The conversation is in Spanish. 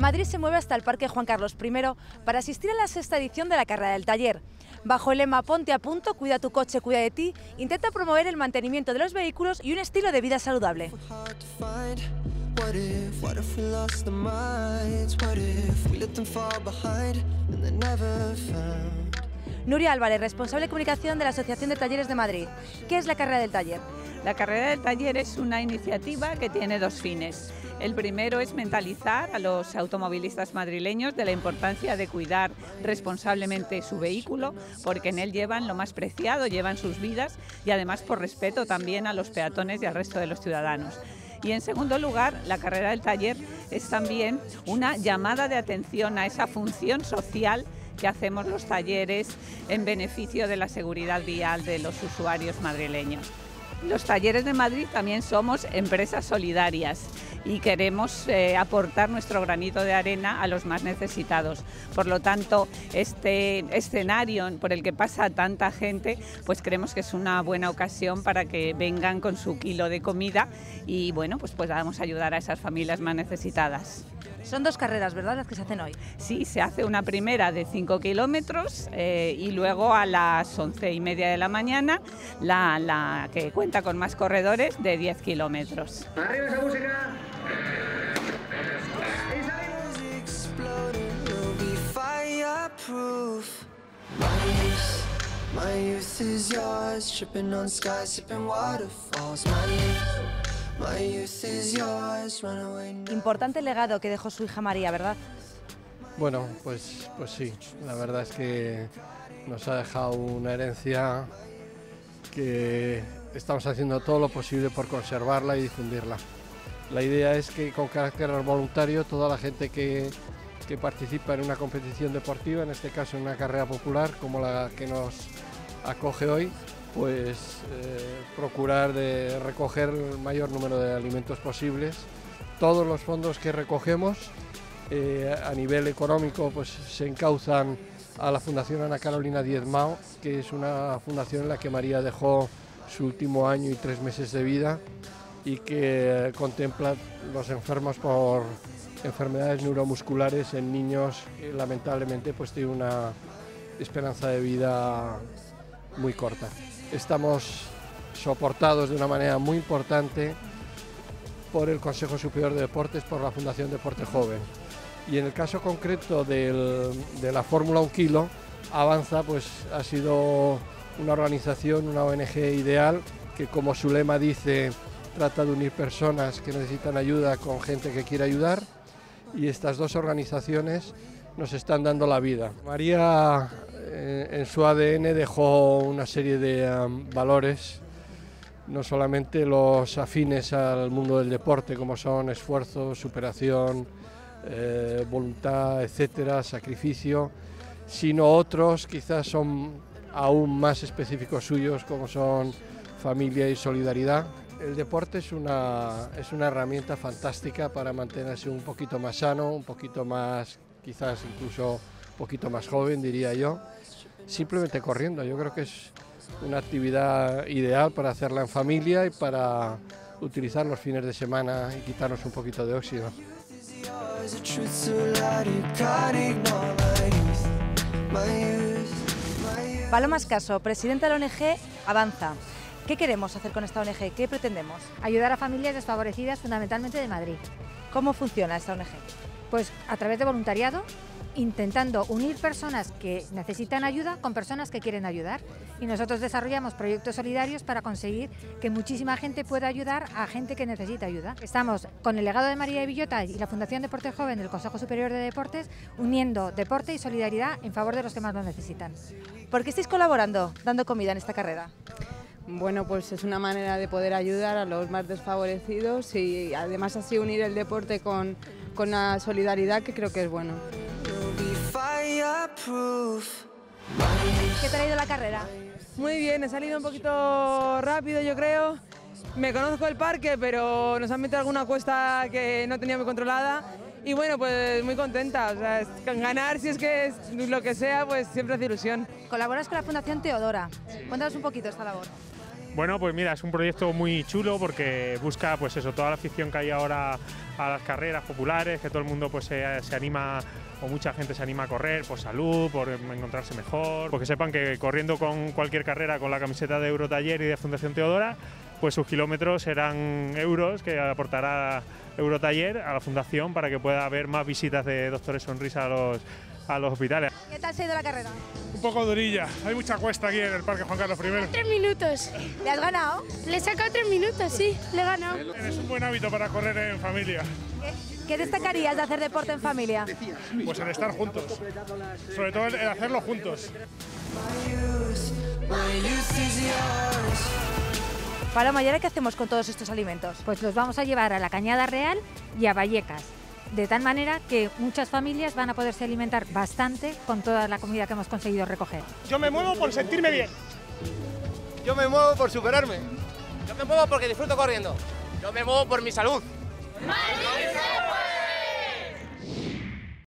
Madrid se mueve hasta el Parque Juan Carlos I para asistir a la sexta edición de la Carrera del Taller. Bajo el lema "Ponte a punto, cuida tu coche, cuida de ti", intenta promover el mantenimiento de los vehículos y un estilo de vida saludable. Nuria Álvarez, responsable de comunicación de la Asociación de Talleres de Madrid. ¿Qué es la Carrera del Taller? La Carrera del Taller es una iniciativa que tiene dos fines. El primero es mentalizar a los automovilistas madrileños de la importancia de cuidar responsablemente su vehículo, porque en él llevan lo más preciado, llevan sus vidas, y además por respeto también a los peatones y al resto de los ciudadanos. Y en segundo lugar, la Carrera del Taller es también una llamada de atención a esa función social que hacemos los talleres en beneficio de la seguridad vial de los usuarios madrileños. Los talleres de Madrid también somos empresas solidarias y queremos aportar nuestro granito de arena a los más necesitados. Por lo tanto, este escenario por el que pasa tanta gente, pues creemos que es una buena ocasión para que vengan con su kilo de comida y bueno, pues podamos ayudar a esas familias más necesitadas. Son dos carreras, ¿verdad?, las que se hacen hoy. Sí, se hace una primera de 5 kilómetros y luego a las 11:30 de la mañana la que cuenta con más corredores de 10 kilómetros. ¡Arriba esa música! Importante el legado que dejó su hija María, ¿verdad? Bueno, pues sí, la verdad es que nos ha dejado una herencia que estamos haciendo todo lo posible por conservarla y difundirla. La idea es que con carácter voluntario toda la gente que participa en una competición deportiva, en este caso en una carrera popular como la que nos acoge hoy, pues procurar de recoger el mayor número de alimentos posibles. Todos los fondos que recogemos a nivel económico pues se encauzan a la Fundación Ana Carolina Diezmao, que es una fundación en la que María dejó su último año y 3 meses de vida y que contempla los enfermos por enfermedades neuromusculares en niños que lamentablemente pues tiene una esperanza de vida muy corta. Estamos soportados de una manera muy importante por el Consejo Superior de Deportes, por la Fundación Deporte Joven. Y en el caso concreto de la Fórmula 1 Kilo, Avanza pues ha sido una organización, una ONG ideal, que como su lema dice, trata de unir personas que necesitan ayuda con gente que quiere ayudar, y estas dos organizaciones nos están dando la vida. María en su ADN dejó una serie de valores, no solamente los afines al mundo del deporte, como son esfuerzo, superación, voluntad, etcétera, sacrificio, sino otros quizás son aún más específicos suyos, como son familia y solidaridad. El deporte es una herramienta fantástica para mantenerse un poquito más sano, un poquito más, quizás incluso un poquito más joven, diría yo, simplemente corriendo. Yo creo que es una actividad ideal para hacerla en familia y para utilizar los fines de semana y quitarnos un poquito de óxido. Paloma Caso, presidenta de la ONG Avanza. ¿Qué queremos hacer con esta ONG? ¿Qué pretendemos? Ayudar a familias desfavorecidas, fundamentalmente de Madrid. ¿Cómo funciona esta ONG? Pues a través de voluntariado, intentando unir personas que necesitan ayuda con personas que quieren ayudar. Y nosotros desarrollamos proyectos solidarios para conseguir que muchísima gente pueda ayudar a gente que necesita ayuda. Estamos con el legado de María de Villota y la Fundación Deporte Joven del Consejo Superior de Deportes, uniendo deporte y solidaridad en favor de los que más lo necesitan. ¿Por qué estáis colaborando, dando comida en esta carrera? Bueno, pues es una manera de poder ayudar a los más desfavorecidos y además así unir el deporte con la solidaridad, que creo que es bueno. ¿Qué te ha ido la carrera? Muy bien, he salido un poquito rápido, yo creo. Me conozco el parque, pero nos han metido alguna cuesta que no tenía muy controlada. Y bueno, pues muy contenta, o sea, ganar, si es que es lo que sea, pues siempre hace ilusión. Colaboras con la Fundación Teodora, cuéntanos un poquito esta labor. Bueno, pues mira, es un proyecto muy chulo porque busca, pues eso, toda la afición que hay ahora a las carreras populares, que todo el mundo pues se anima, o mucha gente se anima a correr por salud, por encontrarse mejor, porque sepan que corriendo con cualquier carrera con la camiseta de Eurotaller y de Fundación Teodora, pues sus kilómetros serán euros que aportará Eurotaller a la Fundación para que pueda haber más visitas de Doctores Sonrisa a los hospitales. ¿Qué tal se ha ido la carrera? Un poco durilla, hay mucha cuesta aquí en el Parque Juan Carlos I. 3 minutos. ¿Le has ganado? Le he sacado 3 minutos, sí, le he ganado. Es un buen hábito para correr en familia. ¿Qué destacarías de hacer deporte en familia? Pues el estar juntos, sobre todo el hacerlo juntos. Paloma, ¿y ahora qué hacemos con todos estos alimentos? Pues los vamos a llevar a la Cañada Real y a Vallecas, de tal manera que muchas familias van a poderse alimentar bastante con toda la comida que hemos conseguido recoger. Yo me muevo por sentirme bien. Yo me muevo por superarme. Yo me muevo porque disfruto corriendo. Yo me muevo por mi salud. ¡Madrid!